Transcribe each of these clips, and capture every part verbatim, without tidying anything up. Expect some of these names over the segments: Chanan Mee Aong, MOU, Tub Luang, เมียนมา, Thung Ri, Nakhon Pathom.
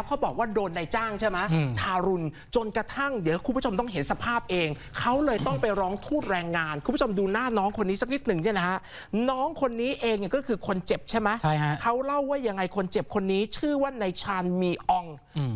ฟเขาบอกว่าโดนนายจ้างใช่ไหมทารุณจนกระทั่งเดี๋ยวคุณผู้ชมต้องเห็นสภาพเองเขาเลยต้องไปร้องทูตแรงงานคุณผู้ชมดูหน้าน้องคนนี้สักนิดหนึ่งเนี่ยนะฮะน้องคนนี้เองเนี่ยก็คือคนเจ็บใช่ไหมใช่ฮะเขาเล่าว่ายังไงคนเจ็บคนนี้ชื่อว่านายชานมีออง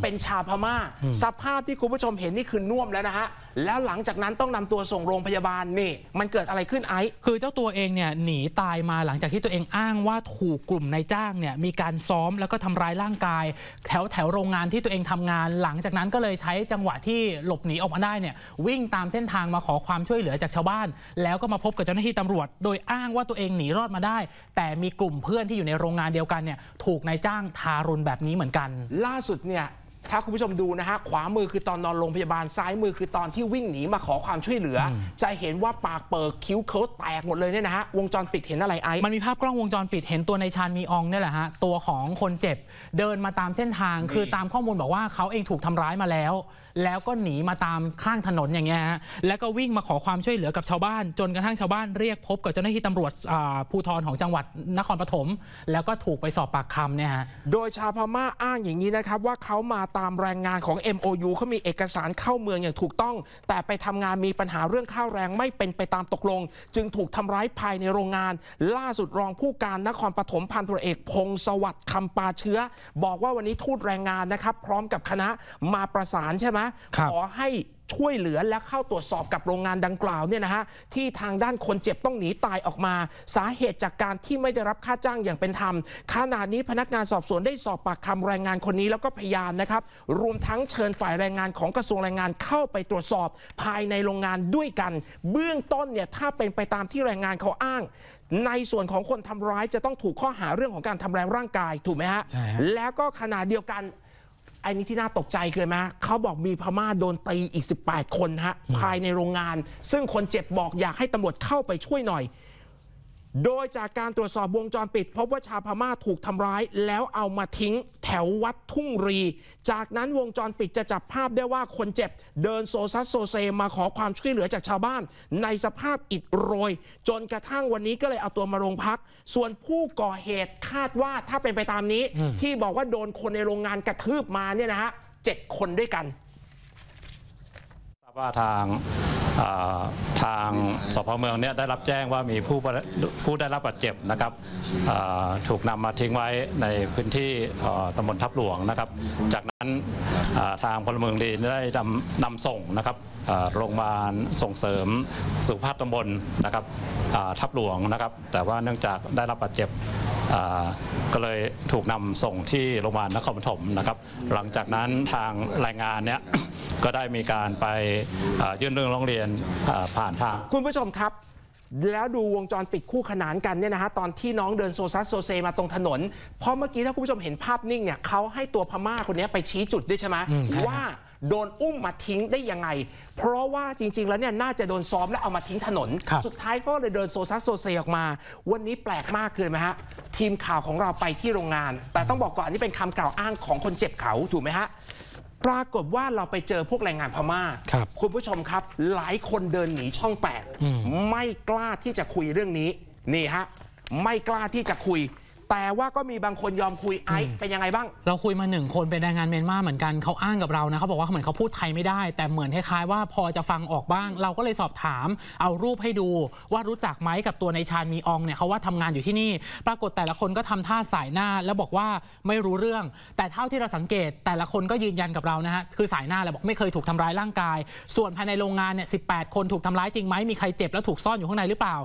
เป็นชาวพม่าสภาพที่คุณผู้ชมเห็นนี่คือน่วมแล้วนะฮะแล้วหลังจากนั้นต้องนำตัวส่งโรงพยาบาลนี่มันเกิดอะไรขึ้นไอ้คือเจ้าตัวเองเนี่ยหนีตายมาหลังจากที่ตัวเองอ้างว่าถูกกลุ่มนายจ้างเนี่ยมีการซ้อมแล้วก็ทำร้ายร่างกายแถวแถวโรงงานที่ตัวเองทำงานหลังจากนั้นก็เลยใช้จังหวะที่หลบหนีออกมาได้เนี่ยวิ่งตามเส้นทางมาขอความช่วยเหลือจากชาวบ้านแล้วก็มาพบกับเจ้าหน้าที่ตำรวจโดยอ้างว่าตัวเองหนีรอดมาได้แต่มีกลุ่มเพื่อนที่อยู่ในโรงงานเดียวกันเนี่ยถูกนายจ้างทารุณแบบนี้เหมือนกันล่าสุดเนี่ยถ้าคุณผู้ชมดูนะฮะขวามือคือตอนนอนโรงพยาบาลซ้ายมือคือตอนที่วิ่งหนีมาขอความช่วยเหลือจะเห็นว่าปากเปิดคิ้วเคิ้วแตกหมดเลยเนี่ยนะฮะวงจรปิดเห็นอะไรไอ้มันมีภาพกล้องวงจรปิดเห็นตัวในชานมีอองเนี่ยแหละฮะตัวของคนเจ็บเดินมาตามเส้นทางคือตามข้อมูลบอกว่าเขาเองถูกทำร้ายมาแล้วแล้วก็หนีมาตามข้างถนนอย่างเงี้ยฮะแล้วก็วิ่งมาขอความช่วยเหลือกับชาวบ้านจนกระทั่งชาวบ้านเรียกพบกับเจ้าหน้าที่ตำรวจภูธรของจังหวัดนครปฐมแล้วก็ถูกไปสอบปากคำเนี่ยฮะโดยชาวพม่าอ้างอย่างนี้นะครับว่าเขามาตามแรงงานของ เอ็ม โอ ยู เขามีเอกสารเข้าเมืองอย่างถูกต้องแต่ไปทำงานมีปัญหาเรื่องค่าแรงไม่เป็นไปตามตกลงจึงถูกทำร้ายภายในโรงงานล่าสุดรองผู้การนครปฐมพันตำรวจเอกพงศ์สวัสดิ์คำปาเชื้อบอกว่าวันนี้ทูตแรงงานนะครับพร้อมกับคณะมาประสานใช่ไหมขอให้ช่วยเหลือและเข้าตรวจสอบกับโรงงานดังกล่าวเนี่ยนะฮะที่ทางด้านคนเจ็บต้องหนีตายออกมาสาเหตุจากการที่ไม่ได้รับค่าจ้างอย่างเป็นธรรมขณะนี้พนักงานสอบสวนได้สอบปากคำแรงงานคนนี้แล้วก็พยานนะครับรวมทั้งเชิญฝ่ายแรงงานของกระทรวงแรงงานเข้าไปตรวจสอบภายในโรงงานด้วยกันเบื้องต้นเนี่ยถ้าเป็นไปตามที่แรงงานเขาอ้างในส่วนของคนทำร้ายจะต้องถูกข้อหาเรื่องของการทำร้ายร่างกายถูกไหมฮะแล้วก็ขณะเดียวกันไอ้นี่ที่น่าตกใจเกินไหมเขาบอกมีพม่าโดนตีอีกสิบแปดคนฮะภายในโรงงานซึ่งคนเจ็บบอกอยากให้ตำรวจเข้าไปช่วยหน่อยโดยจากการตรวจสอบวงจรปิดพบว่าชาวพม่าถูกทำร้ายแล้วเอามาทิ้งแถววัดทุ่งรีจากนั้นวงจรปิดจะจับภาพได้ว่าคนเจ็บเดินโซซัสโซเซมาขอความช่วยเหลือจากชาวบ้านในสภาพอิดโรยจนกระทั่งวันนี้ก็เลยเอาตัวมาโรงพักส่วนผู้ก่อเหตุคาดว่าถ้าเป็นไปตามนี้ที่บอกว่าโดนคนในโรงงานกระทืบมาเนี่ยนะฮะเจ็ดคนด้วยกันว่าทางทางสพเมืองเนี่ยได้รับแจ้งว่ามีผู้ผู้ได้รับบาดเจ็บนะครับถูกนำมาทิ้งไว้ในพื้นที่ตำบลทับหลวงนะครับจากนั้นทางพลเมืองดีได้นำนำส่งนะครับโรงพยาบาลส่งเสริมสุขภาพตำบลนะครับทับหลวงนะครับแต่ว่าเนื่องจากได้รับบาดเจ็บก็เลยถูกนำส่งที่โรงพยาบาลนครปฐมนะครับหลังจากนั้นทางรายงานเนี่ยก็ได้มีการไปยื่นเรื่องร้องเรียนผ่านทางคุณผู้ชมครับแล้วดูวงจรปิดคู่ขนานกันเนี่ยนะฮะตอนที่น้องเดินโซซัสโซเซมาตรงถนนเพราะเมื่อกี้ถ้าคุณผู้ชมเห็นภาพนิ่งเนี่ยเขาให้ตัวพม่าคนนี้ไปชี้จุดด้วยใช่ไหมว่าโดนอุ้มมาทิ้งได้ยังไงเพราะว่าจริงๆแล้วเนี่ยน่าจะโดนซ้อมและเอามาทิ้งถนนสุดท้ายก็เลยเดินโซซัสโซเซออกมาวันนี้แปลกมากเลยไหมฮะทีมข่าวของเราไปที่โรงงานแต่ต้องบอกก่อนนี่เป็นคำกล่าวอ้างของคนเจ็บเขาถูกไหมฮะปรากฏว่าเราไปเจอพวกแรงงานพม่า ค, คุณผู้ชมครับหลายคนเดินหนีช่องแปดไม่กล้าที่จะคุยเรื่องนี้นี่ฮะไม่กล้าที่จะคุยแต่ว่าก็มีบางคนยอมคุยไอ้เป็นยังไงบ้างเราคุยมาหนึ่งคนเป็นแรงงานเมียนมาเหมือนกันเขาอ้างกับเรานะเขาบอกว่าเหมือนเขาพูดไทยไม่ได้แต่เหมือนคล้ายๆว่าพอจะฟังออกบ้างเราก็เลยสอบถามเอารูปให้ดูว่ารู้จักไหมกับตัวในชานมีอองเนี่ยเขาว่าทำงานอยู่ที่นี่ปรากฏแต่ละคนก็ทำท่าสายหน้าแล้วบอกว่าไม่รู้เรื่องแต่เท่าที่เราสังเกตแต่ละคนก็ยืนยันกับเรานะฮะคือสายหน้าเลยบอกไม่เคยถูกทำร้ายร่างกายส่วนภายในโรงงานเนี่ยสิบแปดคนถูกทำร้ายจริงไหมมีใครเจ็บแล้วถูกซ่อนอยู่ข้างในหรือเปล่า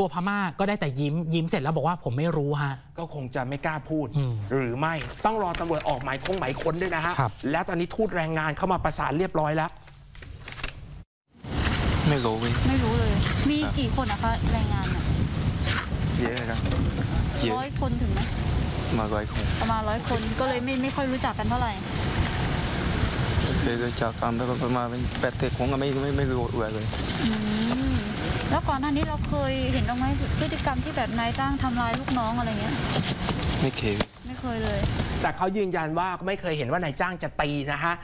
ตัวพม่าก็ได้แต่ยิ้มยิ้มเสร็จแล้วบอกว่าผมไม่รู้ฮะก็คงจะไม่กล้าพูดหรือไม่ต้องรอตำรวจออกหมายคงหมายค้นด้วยนะฮะและตอนนี้ทูตแรงงานเข้ามาประสานเรียบร้อยแล้วไม่รู้เลยไม่รู้เลยมีกี่คนนะคะแรงงานเยอะครับร้อยคนถึงไหมมาร้อยคนประมาณร้อยคนก็เลยไม่ไม่ค่อยรู้จักกันเท่าไหร่เลยจากการแล้วก็ประมาณแปดเทคงก็ไม่ไม่ไม่รู้อะไรเลยแล้วก่อนหน้านี้เราเคยเห็นตรงไหมพฤติกรรมที่แบบนายจ้างทำร้ายลูกน้องอะไรเงี้ยไม่เคยไม่เคยเลยแต่เขายืนยันว่าไม่เคยเห็นว่านายจ้างจะตีนะฮะ